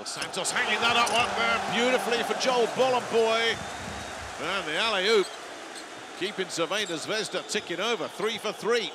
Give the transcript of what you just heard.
Dos Santos hanging that up one there beautifully for Joel Bolomboy. And the alley-oop keeping Crvena Zvezda ticking over, 3 for 3.